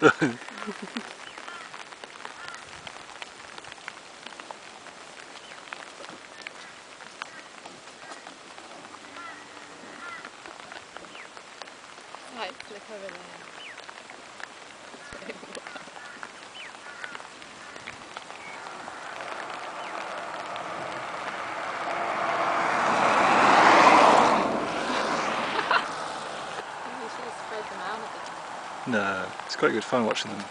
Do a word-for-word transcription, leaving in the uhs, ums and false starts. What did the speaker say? Right, look over there. No, it's quite good fun watching them.